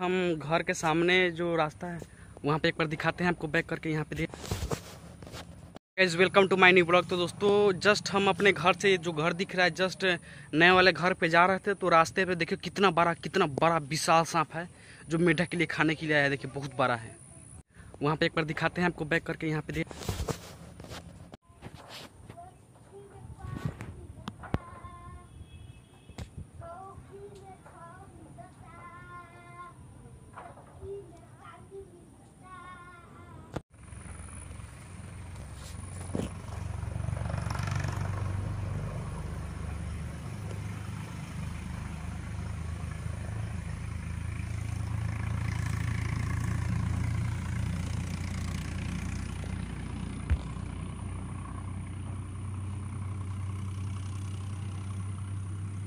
हम घर के सामने जो रास्ता है वहाँ पे एक बार दिखाते हैं आपको बैक करके। यहाँ पे guys welcome to my new blog. तो दोस्तों जस्ट हम अपने घर से जो घर दिख रहा है जस्ट नए वाले घर पे जा रहे थे, तो रास्ते पे देखिए कितना बड़ा विशाल सांप है जो मेढक के लिए खाने के लिए आया। देखिए बहुत बड़ा है, वहाँ पे एक बार दिखाते हैं आपको बैक करके। यहाँ पे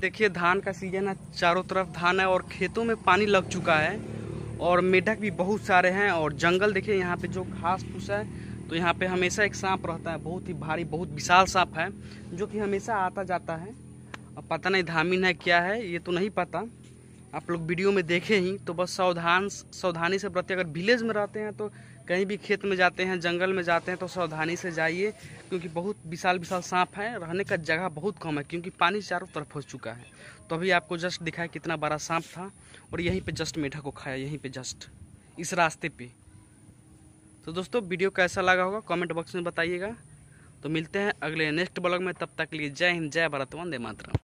देखिए धान का सीजन है, चारों तरफ धान है और खेतों में पानी लग चुका है और मेढक भी बहुत सारे हैं। और जंगल देखिए यहाँ पे जो घास फूस है, तो यहाँ पे हमेशा एक सांप रहता है, बहुत ही भारी बहुत विशाल सांप है जो कि हमेशा आता जाता है। अब पता नहीं धामिन है क्या है ये तो नहीं पता, आप लोग वीडियो में देखें ही। तो बस सावधानी से बरतिए। अगर विलेज में रहते हैं तो कहीं भी खेत में जाते हैं जंगल में जाते हैं तो सावधानी से जाइए, क्योंकि बहुत विशाल सांप है, रहने का जगह बहुत कम है क्योंकि पानी चारों तरफ हो चुका है। तो अभी आपको जस्ट दिखाया कितना बड़ा सांप था और यहीं पे जस्ट मेढक को खाया, यहीं पे जस्ट इस रास्ते पे। तो दोस्तों वीडियो कैसा लगा होगा कमेंट बॉक्स में बताइएगा। तो मिलते हैं अगले नेक्स्ट ब्लॉग में, तब तक के लिए जय हिंद जय भारत वंदे मातरम।